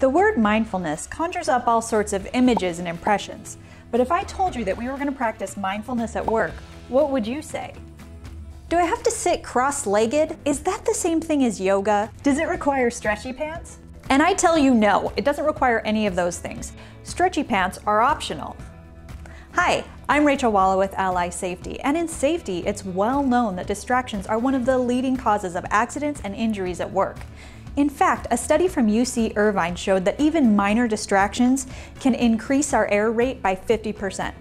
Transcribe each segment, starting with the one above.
The word mindfulness conjures up all sorts of images and impressions, but if I told you that we were going to practice mindfulness at work, what would you say? Do I have to sit cross-legged? Is that the same thing as yoga? Does it require stretchy pants? And I tell you no, it doesn't require any of those things. Stretchy pants are optional. Hi, I'm Rachel Walla with Ally Safety, and in safety, it's well known that distractions are one of the leading causes of accidents and injuries at work. In fact, a study from UC Irvine showed that even minor distractions can increase our error rate by 50%.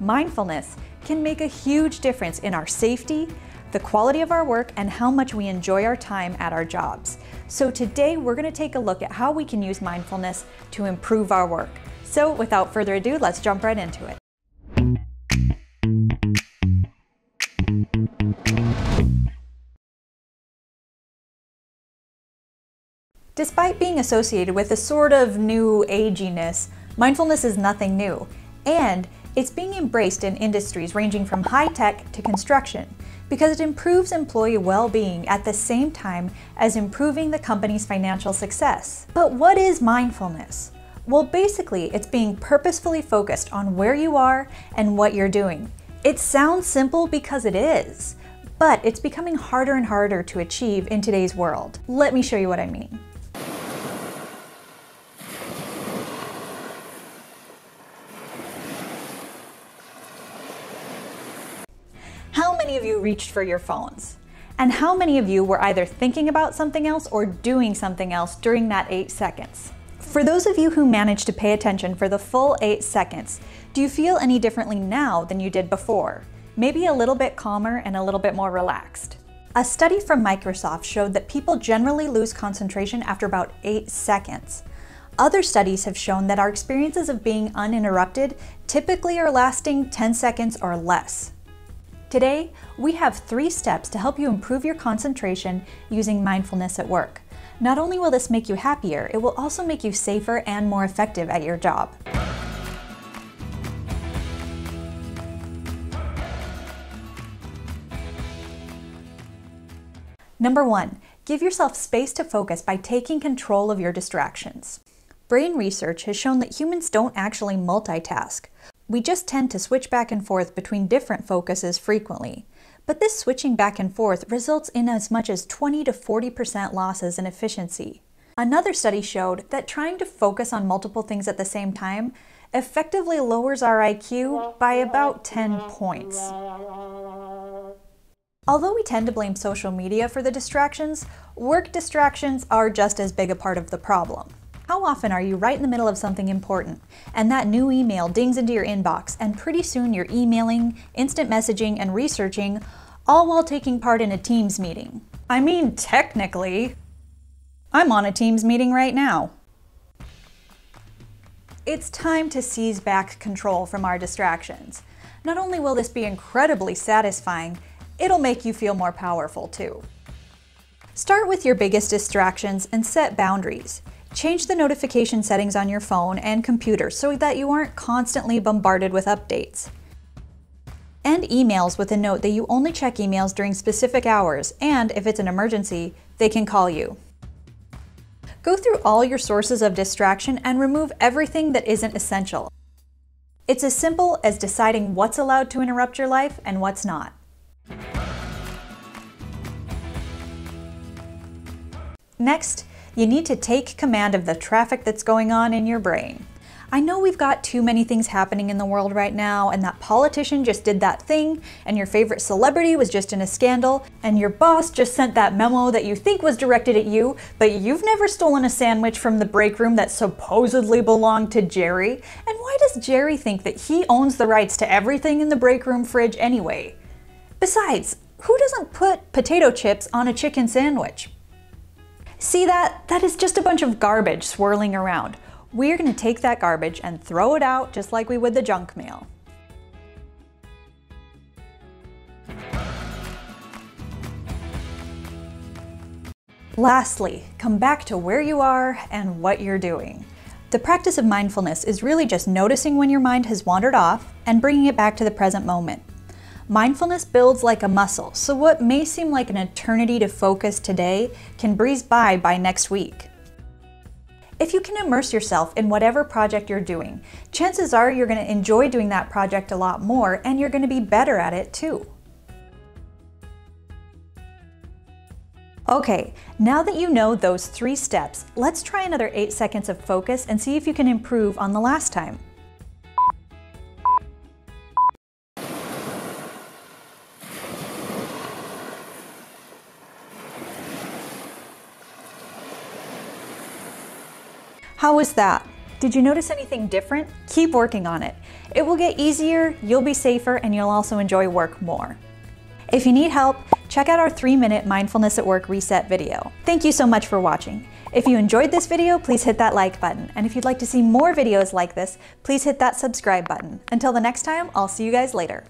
Mindfulness can make a huge difference in our safety, the quality of our work, and how much we enjoy our time at our jobs. So today we're going to take a look at how we can use mindfulness to improve our work. So without further ado, let's jump right into it. Despite being associated with a sort of new aginess, mindfulness is nothing new, and it's being embraced in industries ranging from high-tech to construction because it improves employee well-being at the same time as improving the company's financial success. But what is mindfulness? Well, basically, it's being purposefully focused on where you are and what you're doing. It sounds simple because it is, but it's becoming harder and harder to achieve in today's world. Let me show you what I mean. How many of you reached for your phones? And how many of you were either thinking about something else or doing something else during that 8 seconds? For those of you who managed to pay attention for the full 8 seconds, do you feel any differently now than you did before? Maybe a little bit calmer and a little bit more relaxed. A study from Microsoft showed that people generally lose concentration after about 8 seconds. Other studies have shown that our experiences of being uninterrupted typically are lasting 10 seconds or less. Today, we have 3 steps to help you improve your concentration using mindfulness at work. Not only will this make you happier, it will also make you safer and more effective at your job. Number 1, give yourself space to focus by taking control of your distractions. Brain research has shown that humans don't actually multitask. We just tend to switch back and forth between different focuses frequently, but this switching back and forth results in as much as 20 to 40% losses in efficiency. Another study showed that trying to focus on multiple things at the same time effectively lowers our IQ by about 10 points. Although we tend to blame social media for the distractions, work distractions are just as big a part of the problem. How often are you right in the middle of something important, and that new email dings into your inbox, and pretty soon you're emailing, instant messaging, and researching, all while taking part in a Teams meeting? I mean, technically, I'm on a Teams meeting right now. It's time to seize back control from our distractions. Not only will this be incredibly satisfying, it'll make you feel more powerful too. Start with your biggest distractions and set boundaries. Change the notification settings on your phone and computer so that you aren't constantly bombarded with updates. End emails with a note that you only check emails during specific hours, and if it's an emergency, they can call you. Go through all your sources of distraction and remove everything that isn't essential. It's as simple as deciding what's allowed to interrupt your life and what's not. Next, you need to take command of the traffic that's going on in your brain. I know we've got too many things happening in the world right now, and that politician just did that thing, and your favorite celebrity was just in a scandal, and your boss just sent that memo that you think was directed at you, but you've never stolen a sandwich from the break room that supposedly belonged to Jerry. And why does Jerry think that he owns the rights to everything in the break room fridge anyway? Besides, who doesn't put potato chips on a chicken sandwich? See that? That is just a bunch of garbage swirling around. We're going to take that garbage and throw it out just like we would the junk mail. Lastly, come back to where you are and what you're doing. The practice of mindfulness is really just noticing when your mind has wandered off and bringing it back to the present moment. Mindfulness builds like a muscle, so what may seem like an eternity to focus today can breeze by next week. If you can immerse yourself in whatever project you're doing, chances are you're going to enjoy doing that project a lot more, and you're going to be better at it too. Okay, now that you know those 3 steps, let's try another 8 seconds of focus and see if you can improve on the last time. How was that? Did you notice anything different? Keep working on it. It will get easier, you'll be safer, and you'll also enjoy work more. If you need help, check out our 3-minute Mindfulness at Work Reset video. Thank you so much for watching. If you enjoyed this video, please hit that like button. And if you'd like to see more videos like this, please hit that subscribe button. Until the next time, I'll see you guys later.